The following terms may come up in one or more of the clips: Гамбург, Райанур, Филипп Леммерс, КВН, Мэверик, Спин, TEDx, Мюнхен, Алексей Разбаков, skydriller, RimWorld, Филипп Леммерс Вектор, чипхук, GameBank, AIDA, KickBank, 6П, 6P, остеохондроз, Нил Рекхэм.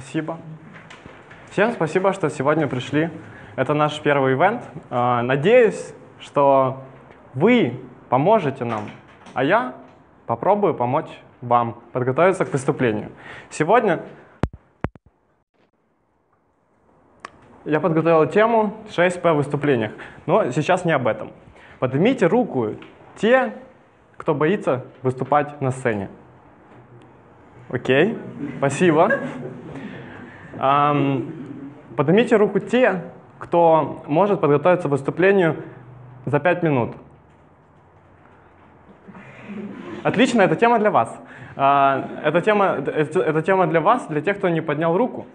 Спасибо. Всем спасибо, что сегодня пришли. Это наш первый ивент. Надеюсь, что вы поможете нам, а я попробую помочь вам подготовиться к выступлению. Сегодня я подготовил тему 6П в выступлениях, но сейчас не об этом. Поднимите руку те, кто боится выступать на сцене. Окей, спасибо. Поднимите руку те, кто может подготовиться к выступлению за 5 минут. Отлично, это тема для вас. Это тема для вас, для тех, кто не поднял руку.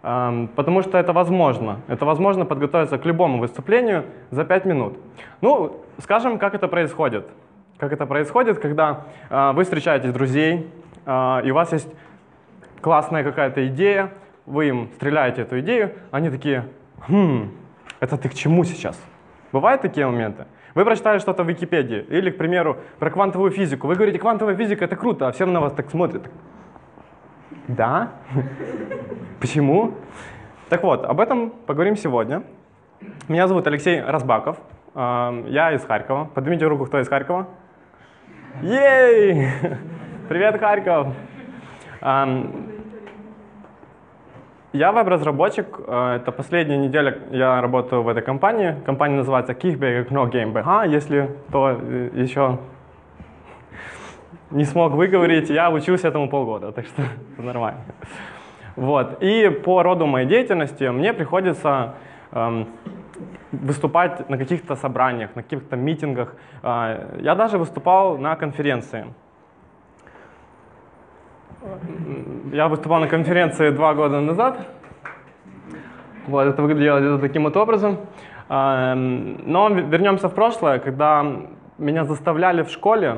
Потому что это возможно. Это возможно подготовиться к любому выступлению за 5 минут. Ну, скажем, как это происходит. Как это происходит, когда вы встречаетесь с друзей, и у вас есть классная какая-то идея, вы им стреляете эту идею, они такие: это ты к чему сейчас? Бывают такие моменты? Вы прочитали что-то в Википедии или, к примеру, про квантовую физику. Вы говорите: квантовая физика — это круто, а все на вас так смотрят. Да? Почему? Так вот, об этом поговорим сегодня. Меня зовут Алексей Разбаков, я из Харькова. Поднимите руку, кто из Харькова. Ей! Привет, Харьков! Я веб-разработчик, это последняя неделя я работаю в этой компании. Компания называется KickBank, но GameBank. Если кто еще не смог выговорить, я учился этому полгода, так что нормально. Вот. И по роду моей деятельности мне приходится выступать на каких-то собраниях, на каких-то митингах. Я даже выступал на конференции. Я выступал на конференции 2 года назад. Вот, это выглядело таким вот образом. Но вернемся в прошлое, когда меня заставляли в школе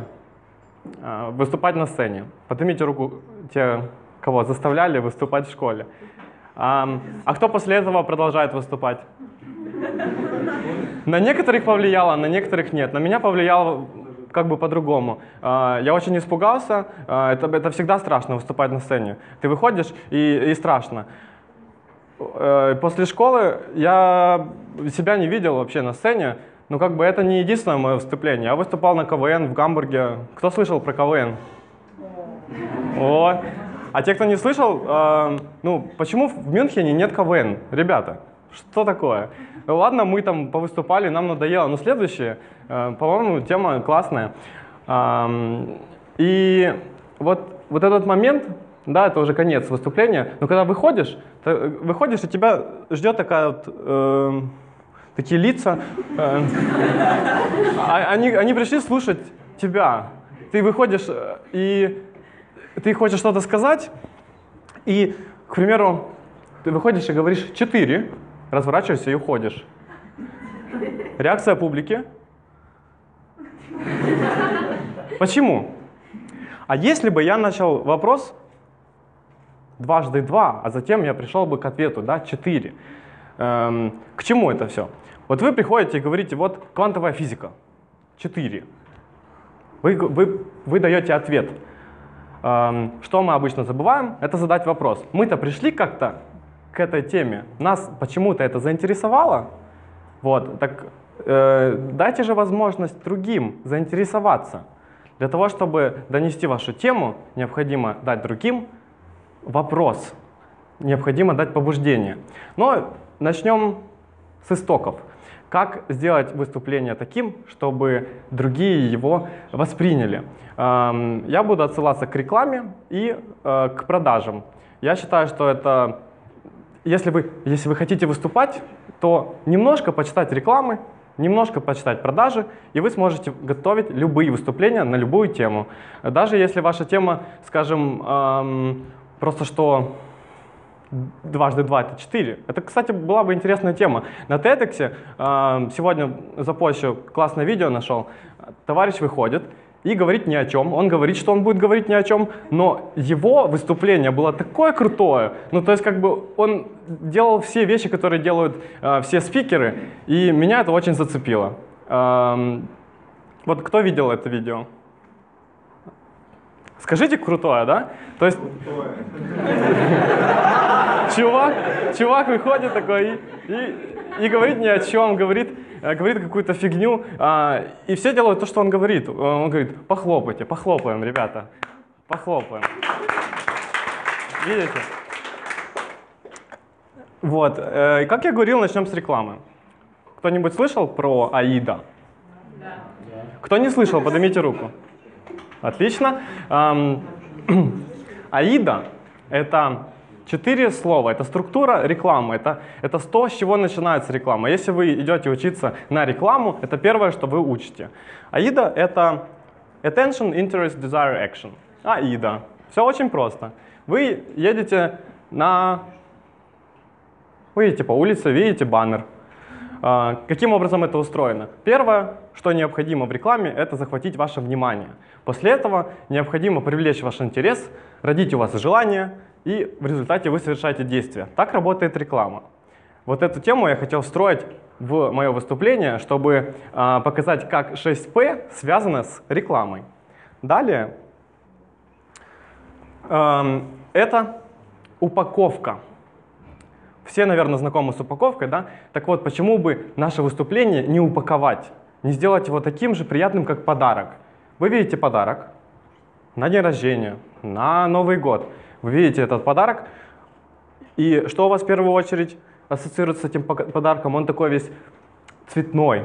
выступать на сцене. Поднимите руку те, кого заставляли выступать в школе. А кто после этого продолжает выступать? На некоторых повлияло, на некоторых нет. На меня повлияло как бы по-другому. Я очень испугался. Это всегда страшно выступать на сцене. Ты выходишь и страшно. После школы я себя не видел вообще на сцене. Но как бы это не единственное мое выступление. Я выступал на КВН в Гамбурге. Кто слышал про КВН? О. А те, кто не слышал, ну почему в Мюнхене нет КВН? Ребята, что такое? Ладно, мы там повыступали, нам надоело, но следующее, по-моему, тема классная. И вот этот момент, да, это уже конец выступления, но когда выходишь, и тебя ждет такая вот... такие лица, они пришли слушать тебя. Ты выходишь, и ты хочешь что-то сказать, и, к примеру, ты выходишь и говоришь 4, разворачиваешься и уходишь. Реакция публики. Почему? А если бы я начал вопрос дважды 2, а затем я пришел бы к ответу, да, 4. К чему это все? Вот вы приходите и говорите: вот квантовая физика, 4. Вы даете ответ. Что мы обычно забываем, это задать вопрос. Мы-то пришли как-то к этой теме, нас почему-то это заинтересовало. Вот, так дайте же возможность другим заинтересоваться. Для того, чтобы донести вашу тему, необходимо дать другим вопрос. Необходимо дать побуждение. Но начнем с истоков. Как сделать выступление таким, чтобы другие его восприняли? Я буду отсылаться к рекламе и к продажам. Я считаю, что это... Если вы хотите выступать, то немножко почитать рекламы, немножко почитать продажи, и вы сможете готовить любые выступления на любую тему. Даже если ваша тема, скажем, просто что... Дважды 2 — это 4. Это, кстати, была бы интересная тема. На TEDx сегодня запущу классное видео, нашел. Товарищ выходит и говорит ни о чем. Он говорит, что он будет говорить ни о чем, но его выступление было такое крутое. Ну, то есть, как бы он делал все вещи, которые делают все спикеры, и меня это очень зацепило. Вот кто видел это видео? Скажите крутое, да? То есть... Чувак выходит такой и говорит ни о чем, говорит какую-то фигню, и все делают то, что он говорит. Он говорит: похлопайте, похлопаем, ребята, похлопаем. Видите? Вот, как я говорил, начнем с рекламы. Кто-нибудь слышал про AIDA? Да. Кто не слышал, поднимите руку. Отлично. AIDA — это 4 слова, это структура рекламы, это то, с чего начинается реклама. Если вы идете учиться на рекламу, это первое, что вы учите. AIDA — это Attention, Interest, Desire, Action. AIDA. Все очень просто. Вы едете по улице, видите баннер. Каким образом это устроено? Первое, что необходимо в рекламе, это захватить ваше внимание. После этого необходимо привлечь ваш интерес, родить у вас желание, и в результате вы совершаете действие. Так работает реклама. Вот эту тему я хотел встроить в мое выступление, чтобы показать, как 6P связано с рекламой. Далее, это упаковка. Все, наверное, знакомы с упаковкой, да? Так вот, почему бы наше выступление не упаковать, не сделать его таким же приятным, как подарок? Вы видите подарок на день рождения, на Новый год. Вы видите этот подарок, и что у вас в первую очередь ассоциируется с этим подарком? Он такой весь цветной.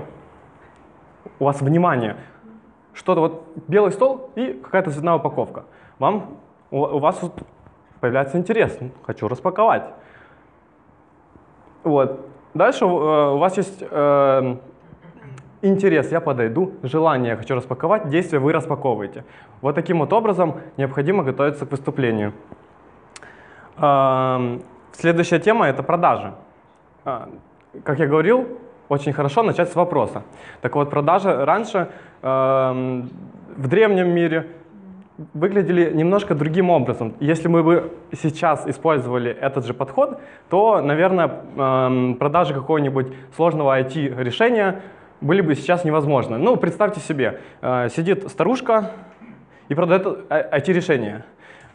У вас внимание. Что-то вот белый стол и какая-то цветная упаковка. У вас появляется интерес. Хочу распаковать. Вот. Дальше у вас есть интерес, я подойду, желание, я хочу распаковать, действие вы распаковываете. Вот таким вот образом необходимо готовиться к выступлению. Следующая тема — это продажи. Как я говорил, очень хорошо начать с вопроса. Так вот, продажи раньше в древнем мире выглядели немножко другим образом. Если мы бы сейчас использовали этот же подход, то, наверное, продажи какого-нибудь сложного IT-решения были бы сейчас невозможны. Ну, представьте себе, сидит старушка и продает IT-решение.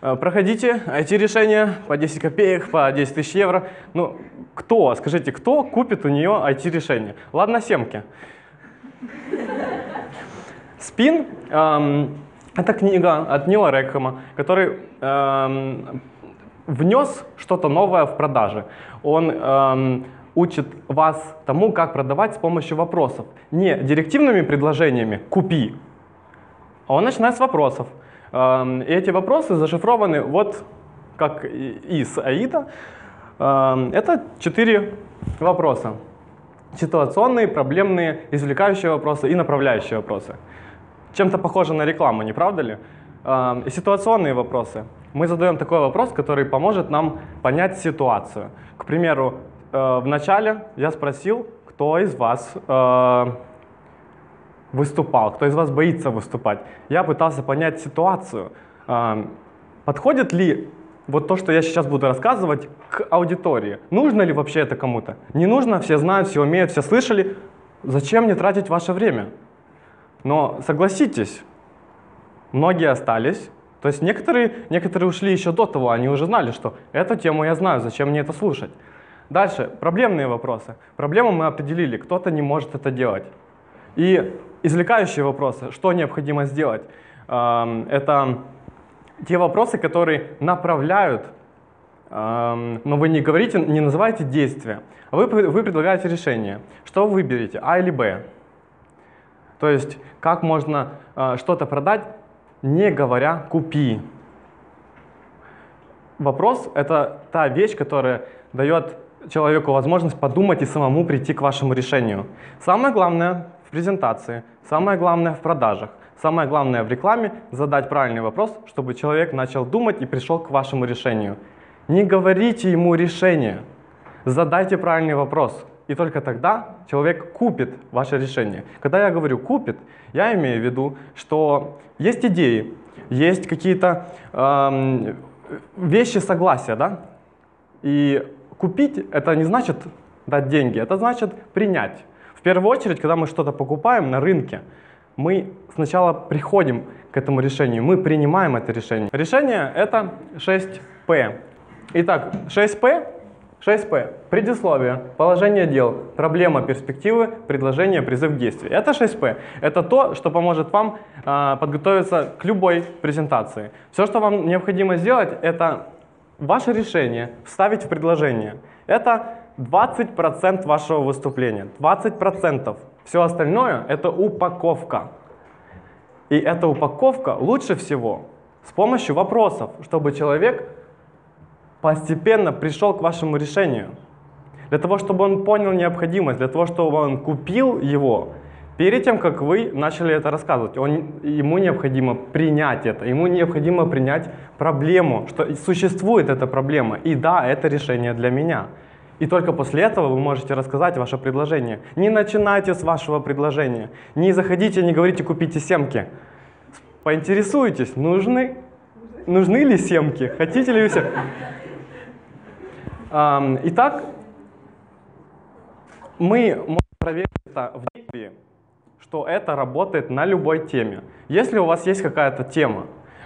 Проходите, IT-решение по 10 копеек, по 10 тысяч евро. Ну, кто, скажите, кто купит у нее IT-решение? Ладно, семки. Спин. Это книга от Нила Рекхэма, который внес что-то новое в продажи. Он учит вас тому, как продавать с помощью вопросов. Не директивными предложениями «купи», а он начинает с вопросов. И эти вопросы зашифрованы вот как из AIDA. Это 4 вопроса. Ситуационные, проблемные, извлекающие вопросы и направляющие вопросы. Чем-то похоже на рекламу, не правда ли? И ситуационные вопросы. Мы задаем такой вопрос, который поможет нам понять ситуацию. К примеру, в начале я спросил, кто из вас выступал, кто из вас боится выступать. Я пытался понять ситуацию. Подходит ли вот то, что я сейчас буду рассказывать, к аудитории? Нужно ли вообще это кому-то? Не нужно, все знают, все умеют, все слышали. Зачем мне тратить ваше время? Но согласитесь, многие остались, то есть некоторые ушли еще до того, они уже знали, что эту тему я знаю, зачем мне это слушать. Дальше, проблемные вопросы. Проблему мы определили, кто-то не может это делать. И извлекающие вопросы, что необходимо сделать, это те вопросы, которые направляют, но вы не говорите, не называете действия, а вы предлагаете решение. Что вы выберете, А или Б? То есть, как можно что-то продать, не говоря «купи». Вопрос — это та вещь, которая дает человеку возможность подумать и самому прийти к вашему решению. Самое главное в презентации, самое главное в продажах, самое главное в рекламе — задать правильный вопрос, чтобы человек начал думать и пришел к вашему решению. Не говорите ему решение, задайте правильный вопрос. И только тогда человек купит ваше решение. Когда я говорю «купит», я имею в виду, что есть идеи, есть какие-то вещи согласия, да? И купить — это не значит дать деньги, это значит принять. В первую очередь, когда мы что-то покупаем на рынке, мы сначала приходим к этому решению, мы принимаем это решение. Решение — это 6P. Итак, 6P 6П. Предисловие, положение дел, проблема, перспективы, предложение, призыв к действию. Это 6П. Это то, что поможет вам подготовиться к любой презентации. Все, что вам необходимо сделать, это ваше решение вставить в предложение. Это 20% вашего выступления. 20%. Все остальное – это упаковка. И эта упаковка лучше всего с помощью вопросов, чтобы человек постепенно пришел к вашему решению. Для того, чтобы он понял необходимость, для того, чтобы он купил его, перед тем, как вы начали это рассказывать, ему необходимо принять это, ему необходимо принять проблему, что существует эта проблема, и да, это решение для меня. И только после этого вы можете рассказать ваше предложение. Не начинайте с вашего предложения, не заходите, не говорите «купите семки». Поинтересуйтесь, нужны ли семки, хотите ли вы семки. Итак, мы можем проверить это в действии, что это работает на любой теме. Если у вас есть какая-то тема,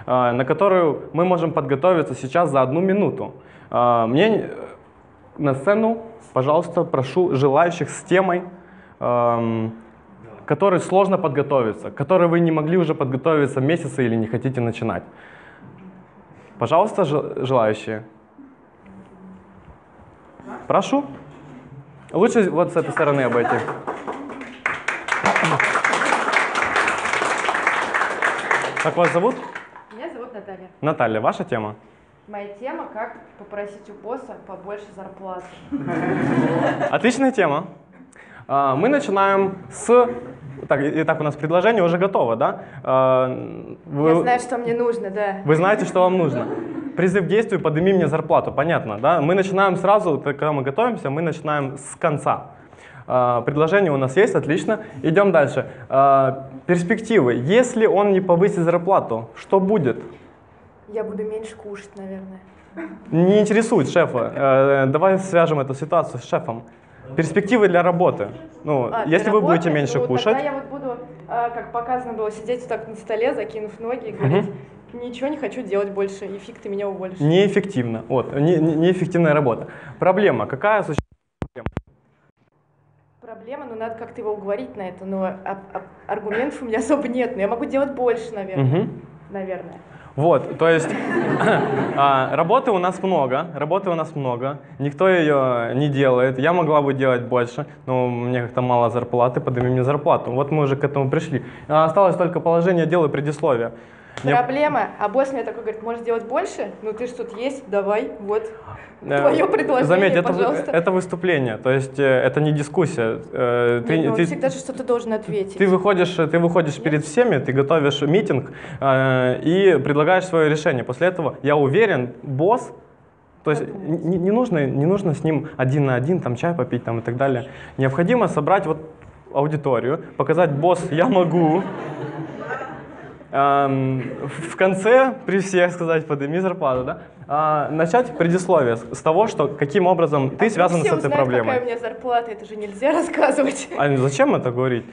на которую мы можем подготовиться сейчас за 1 минуту, мне на сцену, пожалуйста, прошу желающих с темой, которой сложно подготовиться, к которой вы не могли уже подготовиться месяцы или не хотите начинать. Пожалуйста, желающие. Прошу. Лучше вот с этой стороны обойти. Как вас зовут? Меня зовут Наталья. Наталья, ваша тема? Моя тема – как попросить у босса побольше зарплаты. Отличная тема. Мы начинаем с… Итак, у нас предложение уже готово, да? Я знаю, что мне нужно, да. Вы знаете, что вам нужно. Призыв к действию, подними мне зарплату, понятно, да? Мы начинаем сразу, когда мы готовимся, мы начинаем с конца. Предложение у нас есть, отлично. Идем дальше. Перспективы. Если он не повысит зарплату, что будет? Я буду меньше кушать, наверное. Не интересует шефа. Давай свяжем эту ситуацию с шефом. Перспективы для работы. Ну, если вы будете меньше кушать. Тогда я вот буду, как показано было, сидеть вот так на столе, закинув ноги и говорить, ничего не хочу делать больше, и фиг ты меня уволишь. Неэффективно. Вот, неэффективная работа. Проблема. Какая существует проблема? Проблема, но надо как-то его уговорить на это. Но аргументов у меня особо нет. Но я могу делать больше, наверное. Наверное. Вот, то есть работы у нас много, никто ее не делает, я могла бы делать больше, но мне как-то мало зарплаты, подними мне зарплату. Вот мы уже к этому пришли. Осталось только положение дела и предисловие. Проблема, а босс мне такой говорит, можешь делать больше? Ну ты ж тут есть, давай, вот, твое предложение, заметь, пожалуйста. Это выступление, то есть это не дискуссия. Ты всегда же что-то должен ответить. Ты выходишь перед всеми, ты готовишь митинг и предлагаешь свое решение. После этого, я уверен, босс, то есть не нужно с ним один на один там, чай попить там, и так далее. Необходимо собрать вот аудиторию, показать босс, я могу. В конце при всех сказать подними зарплату, да? Начать предисловие с того, что каким образом ты связан с этой проблемой. Какая у меня зарплата, это же нельзя рассказывать. Зачем это говорить?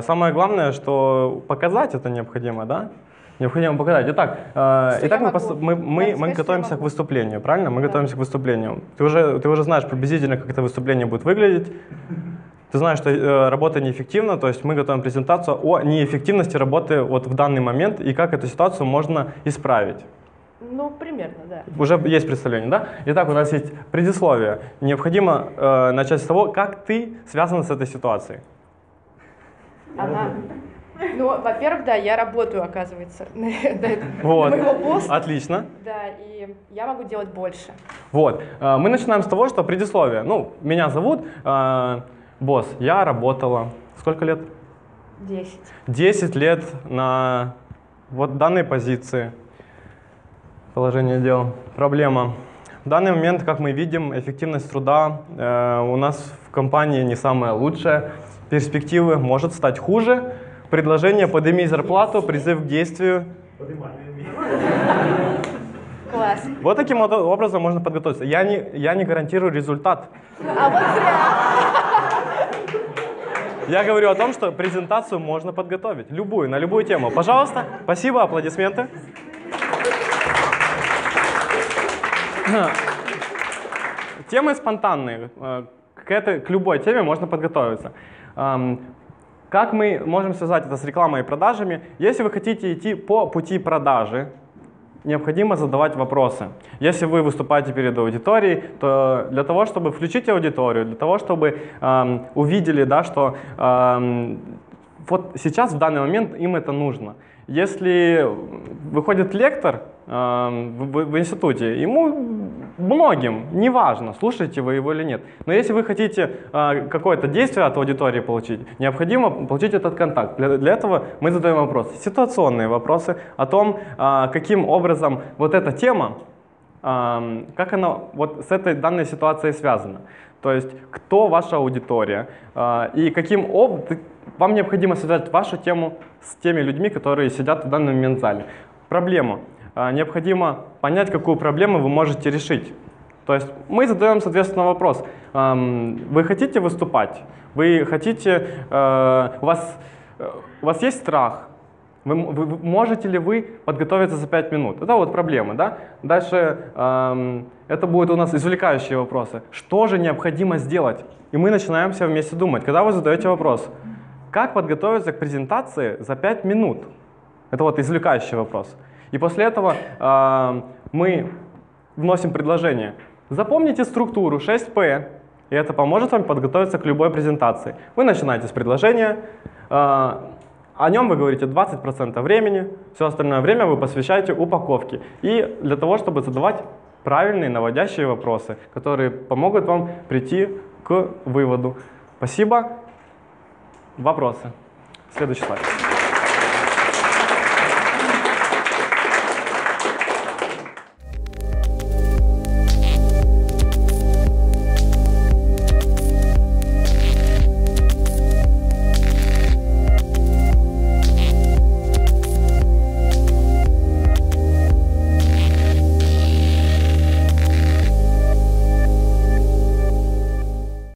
Самое главное, что показать это необходимо, да? Необходимо показать. Итак, мы готовимся к выступлению, правильно? Мы готовимся к выступлению. Ты уже знаешь приблизительно, как это выступление будет выглядеть. Ты знаешь, что работа неэффективна, то есть мы готовим презентацию о неэффективности работы вот в данный момент и как эту ситуацию можно исправить. Ну, примерно, да. Уже есть представление, да? Итак, у нас есть предисловие. Необходимо начать с того, как ты связан с этой ситуацией. Ну, во-первых, да, я работаю, оказывается, на моего поста. Отлично. Да, и я могу делать больше. Вот. Мы начинаем с того, что предисловие. Ну, меня зовут... Босс, я работала сколько лет? 10. 10 лет на вот данной позиции. Положение дел. Проблема. В данный момент, как мы видим, эффективность труда у нас в компании не самая лучшая. Перспективы может стать хуже. Предложение «подними зарплату», призыв к действию. Класс. Вот таким образом можно подготовиться. Я не гарантирую результат. А вот зря. Я говорю о том, что презентацию можно подготовить, любую, на любую тему. Пожалуйста, спасибо, аплодисменты. Темы спонтанные. К любой теме можно подготовиться. Как мы можем связать это с рекламой и продажами? Если вы хотите идти по пути продажи, необходимо задавать вопросы. Если вы выступаете перед аудиторией, то для того, чтобы включить аудиторию, для того, чтобы увидели, да, что вот сейчас, в данный момент, им это нужно. Если выходит лектор в институте, ему многим, неважно, слушаете вы его или нет, но если вы хотите какое-то действие от аудитории получить, необходимо получить этот контакт. Для этого мы задаем вопросы, ситуационные вопросы о том, каким образом вот эта тема, как она вот с этой данной ситуацией связана. То есть, кто ваша аудитория и каким образом вам необходимо связать вашу тему с теми людьми, которые сидят в данный момент в зале. Проблему. Необходимо понять, какую проблему вы можете решить. То есть мы задаем, соответственно, вопрос. Вы хотите выступать? Вы хотите, у вас есть страх? Можете ли вы подготовиться за 5 минут? Это вот проблемы, да? Дальше это будут у нас извлекающие вопросы. Что же необходимо сделать? И мы начинаем все вместе думать. Когда вы задаете вопрос, как подготовиться к презентации за 5 минут? Это вот извлекающий вопрос. И после этого мы вносим предложение. Запомните структуру 6P, и это поможет вам подготовиться к любой презентации. Вы начинаете с предложения, о нем вы говорите 20% времени, все остальное время вы посвящаете упаковке. И для того, чтобы задавать правильные наводящие вопросы, которые помогут вам прийти к выводу. Спасибо. Вопросы. Следующий слайд.